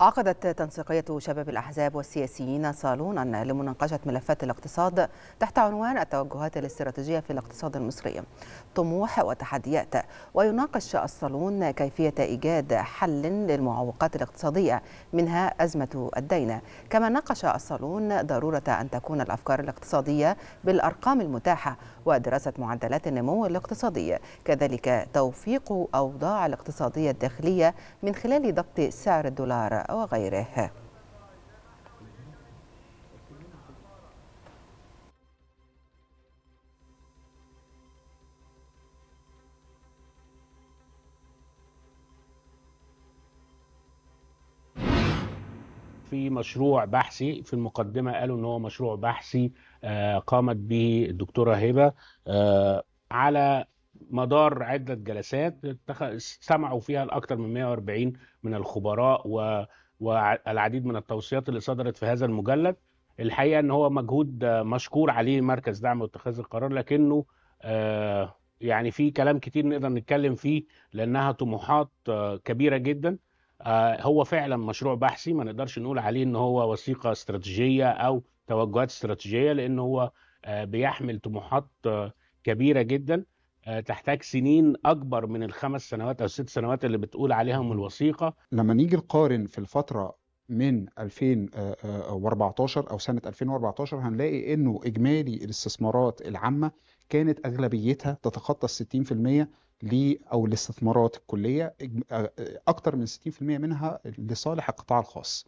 عقدت تنسيقية شباب الأحزاب والسياسيين صالونا لمناقشة ملفات الاقتصاد تحت عنوان التوجهات الاستراتيجية في الاقتصاد المصري، طموح وتحديات. ويناقش الصالون كيفية إيجاد حل للمعوقات الاقتصادية منها أزمة الدين. كما ناقش الصالون ضرورة أن تكون الأفكار الاقتصادية بالأرقام المتاحة ودراسة معدلات النمو الاقتصادي، كذلك توفيق أوضاع الاقتصادية الداخلية من خلال ضبط سعر الدولار وغيره. في مشروع بحثي في المقدمة قالوا إن هو مشروع بحثي قامت به الدكتورة هبة على مدار عدة جلسات استمعوا فيها لأكثر من 140 من الخبراء والعديد من التوصيات اللي صدرت في هذا المجلد. الحقيقة إن هو مجهود مشكور عليه مركز دعم واتخاذ القرار، لكنه يعني في كلام كتير نقدر نتكلم فيه لأنها طموحات كبيرة جدا. هو فعلا مشروع بحثي، ما نقدرش نقول عليه ان هو وثيقه استراتيجيه او توجهات استراتيجيه، لان هو بيحمل طموحات كبيره جدا تحتاج سنين اكبر من ال5 سنوات او ال6 سنوات اللي بتقول عليهم الوثيقه. لما نيجي نقارن في الفتره من 2014 او سنه 2014 هنلاقي انه اجمالي الاستثمارات العامه كانت اغلبيتها تتخطى ال 60% للاستثمارات الكليه، اكتر من 60% منها لصالح القطاع الخاص.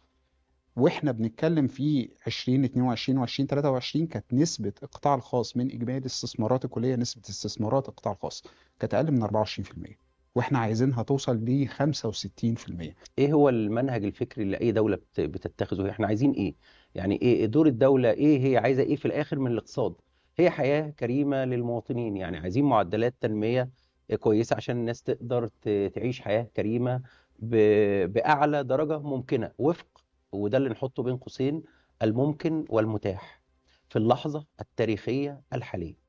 واحنا بنتكلم في 2022 و2023 كانت نسبه القطاع الخاص من اجمالي الاستثمارات الكليه، نسبه استثمارات القطاع الخاص كانت اقل من 24%، واحنا عايزينها توصل ل 65%. ايه هو المنهج الفكري اللي اي دوله بتتخذه؟ احنا عايزين ايه؟ يعني ايه دور الدوله؟ ايه هي عايزه ايه في الاخر من الاقتصاد؟ هي حياه كريمه للمواطنين، يعني عايزين معدلات تنميه كويسه عشان الناس تقدر تعيش حياه كريمه باعلى درجه ممكنه، وفق، وده اللي نحطه بين قوسين، الممكن والمتاح في اللحظه التاريخيه الحاليه.